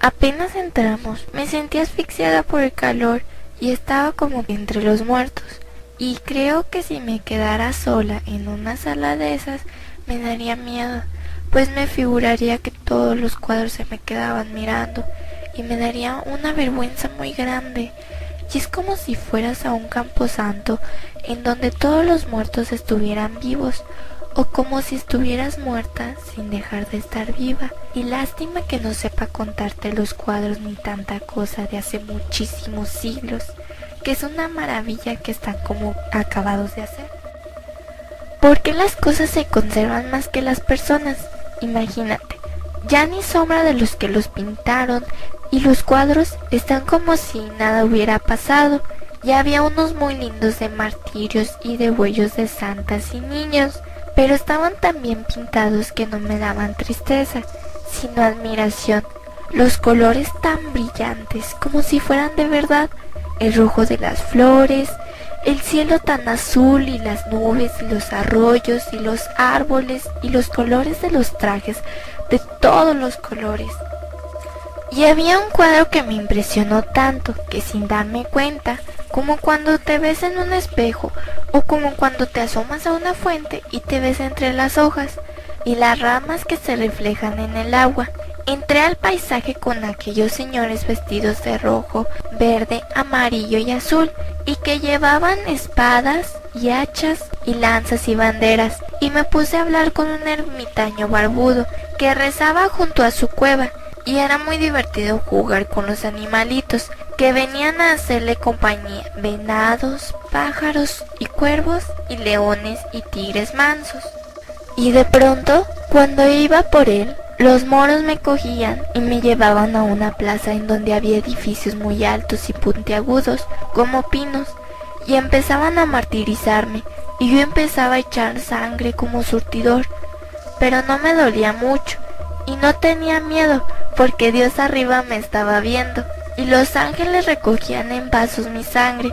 Apenas entramos, me sentí asfixiada por el calor y estaba como entre los muertos, y creo que si me quedara sola en una sala de esas me daría miedo, pues me figuraría que todos los cuadros se me quedaban mirando y me daría una vergüenza muy grande. Y es como si fueras a un camposanto en donde todos los muertos estuvieran vivos, o como si estuvieras muerta sin dejar de estar viva. Y lástima que no sepa contarte los cuadros ni tanta cosa de hace muchísimos siglos, que es una maravilla que están como acabados de hacer. ¿Por qué las cosas se conservan más que las personas? Imagínate, ya ni sombra de los que los pintaron, y los cuadros están como si nada hubiera pasado. Ya había unos muy lindos de martirios y de bueyos de santas y niños, pero estaban tan bien pintados que no me daban tristeza, sino admiración. Los colores tan brillantes, como si fueran de verdad, el rojo de las flores, el cielo tan azul y las nubes y los arroyos y los árboles y los colores de los trajes, de todos los colores. Y había un cuadro que me impresionó tanto que sin darme cuenta, como cuando te ves en un espejo, o como cuando te asomas a una fuente y te ves entre las hojas y las ramas que se reflejan en el agua, entré al paisaje con aquellos señores vestidos de rojo, verde, amarillo y azul, y que llevaban espadas y hachas y lanzas y banderas, y me puse a hablar con un ermitaño barbudo que rezaba junto a su cueva, y era muy divertido jugar con los animalitos que venían a hacerle compañía, venados, pájaros y cuervos y leones y tigres mansos. Y de pronto, cuando iba por él, los moros me cogían y me llevaban a una plaza en donde había edificios muy altos y puntiagudos como pinos, y empezaban a martirizarme, y yo empezaba a echar sangre como surtidor, pero no me dolía mucho y no tenía miedo, porque Dios arriba me estaba viendo, y los ángeles recogían en vasos mi sangre.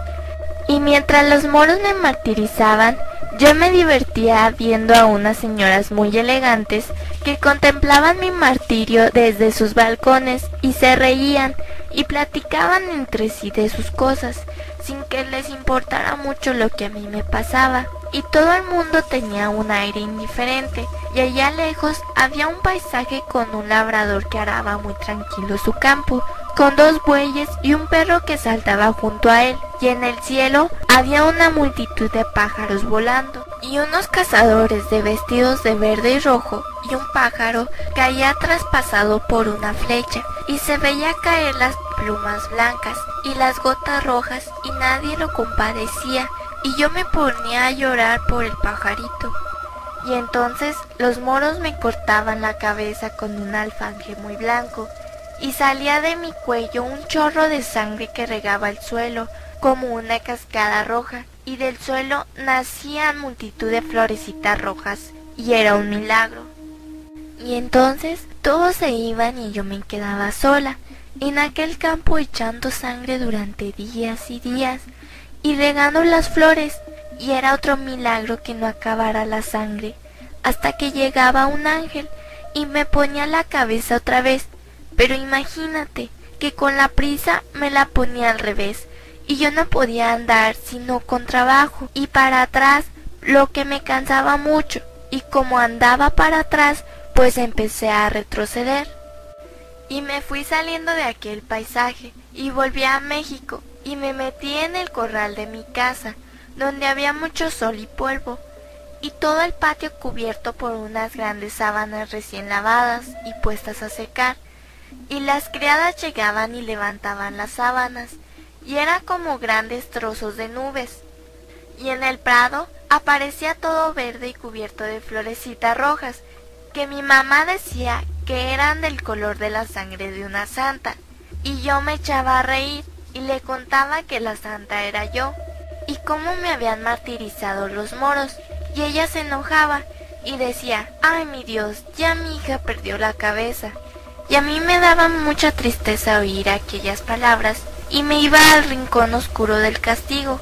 Y mientras los moros me martirizaban, yo me divertía viendo a unas señoras muy elegantes que contemplaban mi martirio desde sus balcones y se reían y platicaban entre sí de sus cosas, sin que les importara mucho lo que a mí me pasaba. Y todo el mundo tenía un aire indiferente, y allá lejos había un paisaje con un labrador que araba muy tranquilo su campo, con dos bueyes y un perro que saltaba junto a él, y en el cielo había una multitud de pájaros volando, y unos cazadores de vestidos de verde y rojo, y un pájaro caía traspasado por una flecha, y se veía caer las plumas blancas y las gotas rojas, y nadie lo compadecía, y yo me ponía a llorar por el pajarito. Y entonces los moros me cortaban la cabeza con un alfanje muy blanco, y salía de mi cuello un chorro de sangre que regaba el suelo como una cascada roja, y del suelo nacían multitud de florecitas rojas, y era un milagro. Y entonces todos se iban y yo me quedaba sola, en aquel campo echando sangre durante días y días, y regando las flores, y era otro milagro que no acabara la sangre, hasta que llegaba un ángel y me ponía la cabeza otra vez, pero imagínate que con la prisa me la ponía al revés, y yo no podía andar sino con trabajo y para atrás, lo que me cansaba mucho, y como andaba para atrás, pues empecé a retroceder. Y me fui saliendo de aquel paisaje y volví a México, y me metí en el corral de mi casa, donde había mucho sol y polvo, y todo el patio cubierto por unas grandes sábanas recién lavadas y puestas a secar, y las criadas llegaban y levantaban las sábanas, y eran como grandes trozos de nubes, y en el prado aparecía todo verde y cubierto de florecitas rojas, que mi mamá decía que eran del color de la sangre de una santa, y yo me echaba a reír, y le contaba que la santa era yo, y cómo me habían martirizado los moros, y ella se enojaba, y decía, ¡ay mi Dios, ya mi hija perdió la cabeza! Y a mí me daba mucha tristeza oír aquellas palabras, y me iba al rincón oscuro del castigo,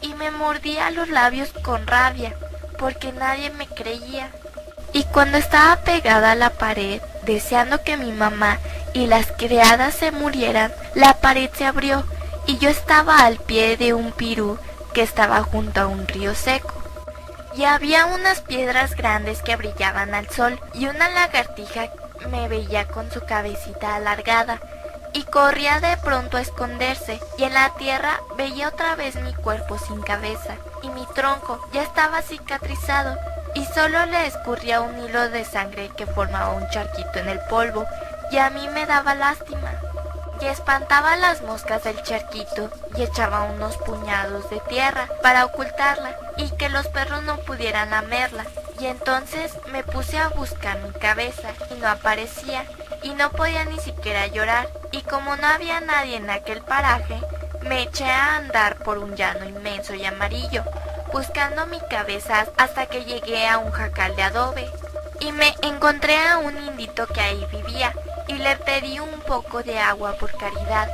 y me mordía los labios con rabia, porque nadie me creía. Y cuando estaba pegada a la pared, deseando que mi mamá y las criadas se murieran, la pared se abrió y yo estaba al pie de un pirú que estaba junto a un río seco. Y había unas piedras grandes que brillaban al sol y una lagartija me veía con su cabecita alargada y corría de pronto a esconderse, y en la tierra veía otra vez mi cuerpo sin cabeza y mi tronco ya estaba cicatrizado y solo le escurría un hilo de sangre que formaba un charquito en el polvo, y a mí me daba lástima y espantaba las moscas del charquito y echaba unos puñados de tierra para ocultarla y que los perros no pudieran lamerla. Y entonces me puse a buscar mi cabeza y no aparecía, y no podía ni siquiera llorar, y como no había nadie en aquel paraje, me eché a andar por un llano inmenso y amarillo, buscando mi cabeza hasta que llegué a un jacal de adobe, y me encontré a un indito que ahí vivía, y le pedí un poco de agua por caridad,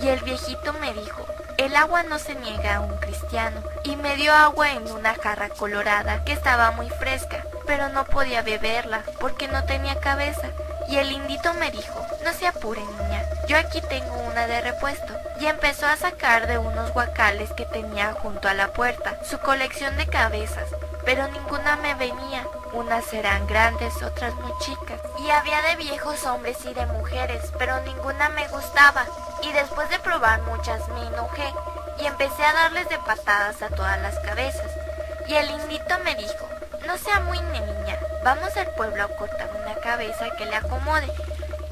y el viejito me dijo: el agua no se niega a un cristiano, y me dio agua en una jarra colorada que estaba muy fresca, pero no podía beberla porque no tenía cabeza. Y el indito me dijo: no se apure, niña, yo aquí tengo una de repuesto. Y empezó a sacar de unos guacales que tenía junto a la puerta su colección de cabezas, pero ninguna me venía. Unas eran grandes, otras muy chicas, y había de viejos hombres y de mujeres, pero ninguna me gustaba. Y después de probar muchas me enojé y empecé a darles de patadas a todas las cabezas. Y el indito me dijo: no sea muy niña, vamos al pueblo a cortar una cabeza que le acomode.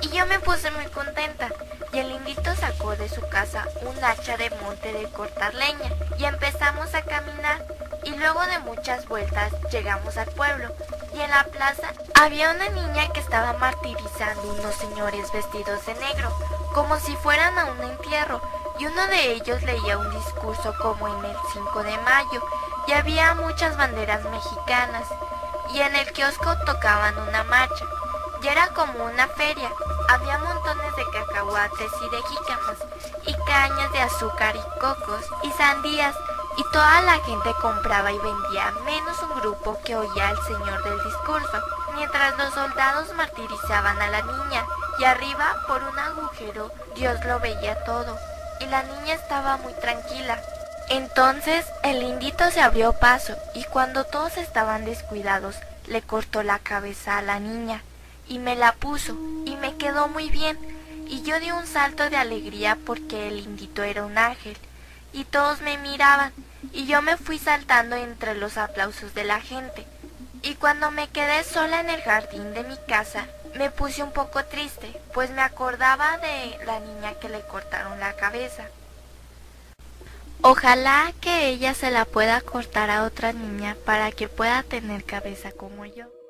Y yo me puse muy contenta, y el indito sacó de su casa un hacha de monte de cortar leña, y empezamos a caminar, y luego de muchas vueltas llegamos al pueblo. Y en la plaza había una niña que estaba martirizando unos señores vestidos de negro, como si fueran a un entierro, y uno de ellos leía un discurso como en el 5 de mayo, y había muchas banderas mexicanas, y en el kiosco tocaban una marcha, y era como una feria. Había montones de cacahuates y de jícamas, y cañas de azúcar y cocos, y sandías, y toda la gente compraba y vendía, menos un grupo que oía al señor del discurso, mientras los soldados martirizaban a la niña, y arriba, por un agujero, Dios lo veía todo, y la niña estaba muy tranquila. Entonces el indito se abrió paso, y cuando todos estaban descuidados, le cortó la cabeza a la niña, y me la puso, y me quedó muy bien, y yo di un salto de alegría porque el indito era un ángel, y todos me miraban, y yo me fui saltando entre los aplausos de la gente. Y cuando me quedé sola en el jardín de mi casa, me puse un poco triste, pues me acordaba de la niña que le cortaron la cabeza. Ojalá que ella se la pueda cortar a otra niña para que pueda tener cabeza como yo.